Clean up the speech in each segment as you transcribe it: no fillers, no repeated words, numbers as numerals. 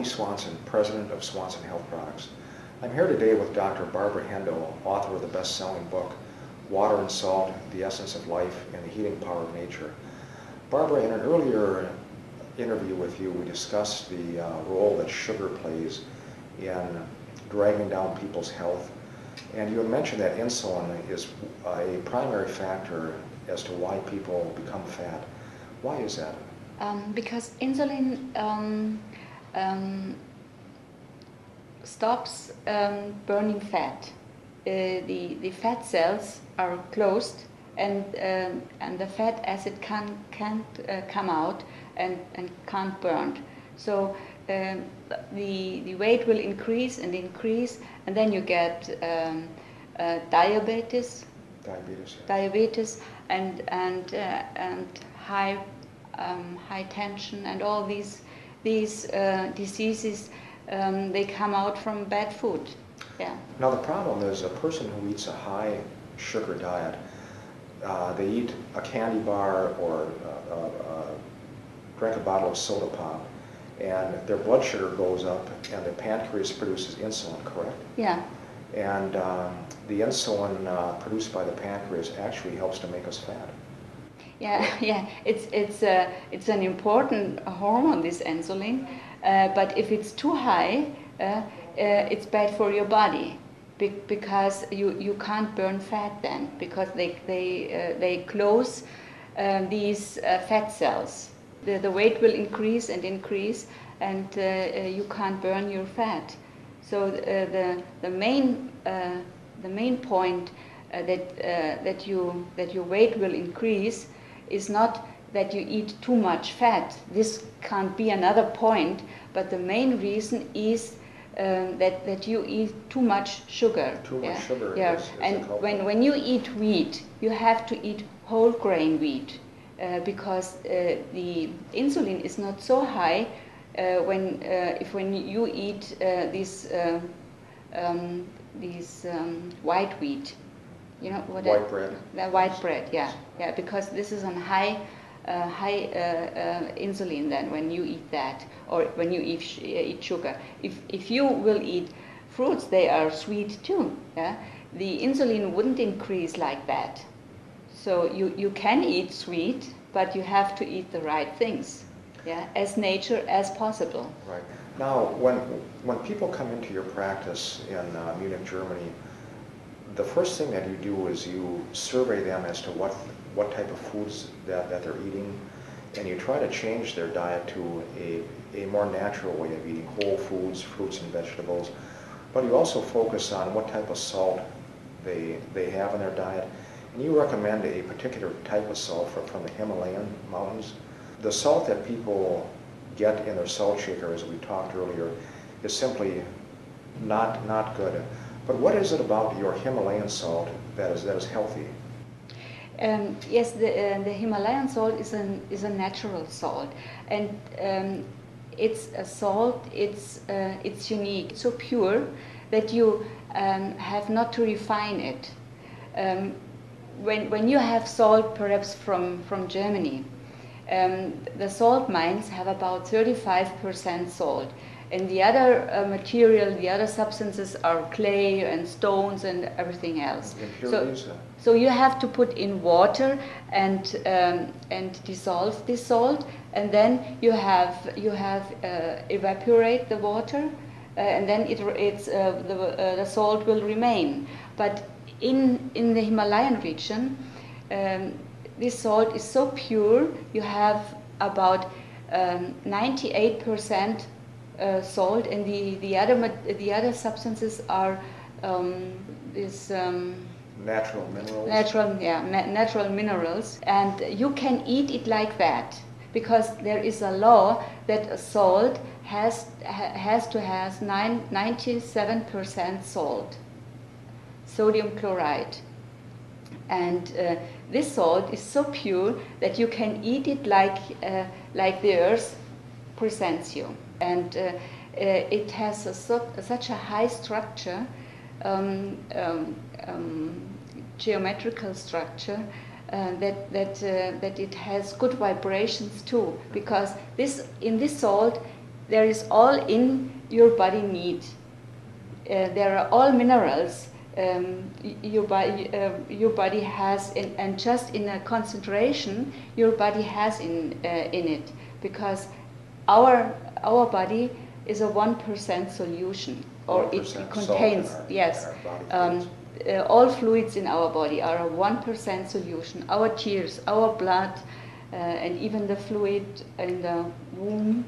Tony Swanson, president of Swanson Health Products. I'm here today with Dr. Barbara Hendel, author of the best-selling book, Water and Salt: The Essence of Life and the Healing Power of Nature. Barbara, in an earlier interview with you, we discussed the role that sugar plays in dragging down people's health. And you had mentioned that insulin is a primary factor as to why people become fat. Why is that? Because insulin stops burning fat. The fat cells are closed, and the fat acid can't come out and can't burn. So the weight will increase, and then you get diabetes, and high tension, and all these diseases. They come out from bad food. Yeah. Now the problem is a person who eats a high sugar diet. They eat a candy bar or drink a bottle of soda pop, and their blood sugar goes up, and their pancreas produces insulin, correct? Yeah. And the insulin produced by the pancreas actually helps to make us fat. Yeah, yeah. It's an important hormone, this insulin, but if it's too high, it's bad for your body, because you can't burn fat then, because they close these fat cells. The weight will increase, and you can't burn your fat. So the main point that your weight will increase is not that you eat too much fat. This can't be another point, but the main reason is that you eat too much sugar. Too much sugar. Yeah. Is and when you eat wheat, you have to eat whole grain wheat, because the insulin is not so high when you eat these white wheat. You know what? White bread. The white bread. Yeah, yeah. Because this is on high insulin then when you eat that, or when you eat sugar. If you will eat fruits, they are sweet too. Yeah, the insulin wouldn't increase like that. So you can eat sweet, but you have to eat the right things. Yeah, as nature as possible. Right. Now, when people come into your practice in Munich, Germany, the first thing that you do is you survey them as to what type of foods that they're eating, and you try to change their diet to a more natural way of eating, whole foods, fruits and vegetables. But you also focus on what type of salt they have in their diet, and you recommend a particular type of salt from the Himalayan mountains. The salt that people get in their salt shaker, as we talked earlier, is simply not good. But what is it about your Himalayan salt that is healthy? Yes, the Himalayan salt is a natural salt, and it's a salt. It's unique. It's so pure that you have not to refine it. When you have salt, perhaps from Germany, the salt mines have about 35% salt. And the other the other substances are clay and stones and everything else. So you have to put in water and dissolve this salt, and then you have evaporate the water, and then the salt will remain. But in the Himalayan region, this salt is so pure. You have about 98%. Salt, and the other substances are natural minerals. Natural minerals, and you can eat it like that, because there is a law that a salt has to have 97% salt, sodium chloride, and this salt is so pure that you can eat it like the earth presents you. And it has such a high structure, geometrical structure, that it has good vibrations too. Because in this salt there is all in your body need. There are all minerals your body has, and just in a concentration your body has in it, because our body is a 1% solution, or 1% it contains all fluids in our body are a 1% solution. Our tears, our blood, and even the fluid in the womb,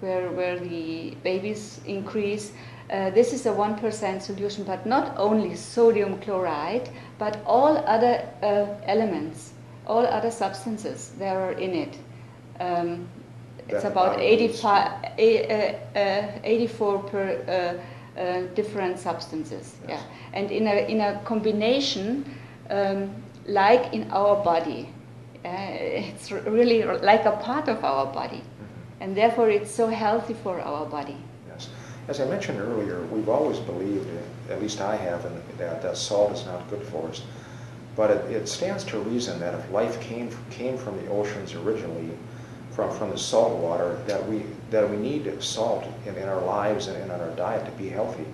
where the babies increase. This is a 1% solution, but not only sodium chloride, but all other elements, all other substances that are in it. It's about 84 different substances. Yes. Yeah, and in a combination like in our body, it's really like a part of our body, and therefore it's so healthy for our body. Yes. As I mentioned earlier, we've always believed, at least I have, that salt is not good for us. But it stands to reason that if life came from the oceans originally, from the salt water, that we need salt in our lives and in our diet to be healthy.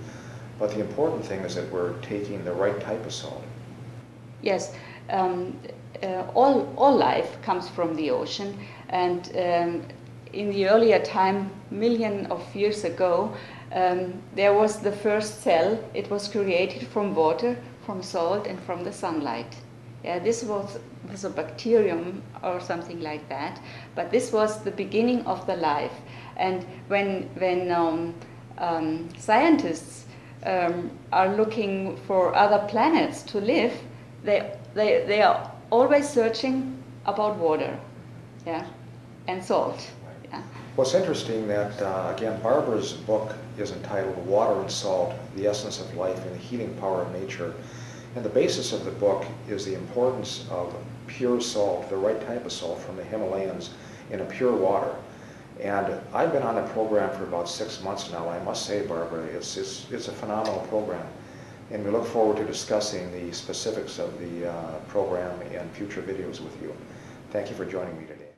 But the important thing is that we're taking the right type of salt. Yes, all life comes from the ocean, and in the earlier time, millions of years ago, there was the first cell. It was created from water, from salt, and from the sunlight. Yeah, this was a bacterium or something like that, but this was the beginning of the life. And when scientists are looking for other planets to live, they are always searching about water, yeah, and salt. Yeah. Well, it's interesting that again, Barbara's book is entitled "Water and Salt: The Essence of Life and the Healing Power of Nature." And the basis of the book is the importance of pure salt, the right type of salt from the Himalayas in a pure water. And I've been on the program for about 6 months now. I must say, Barbara, it's a phenomenal program. And we look forward to discussing the specifics of the program in future videos with you. Thank you for joining me today.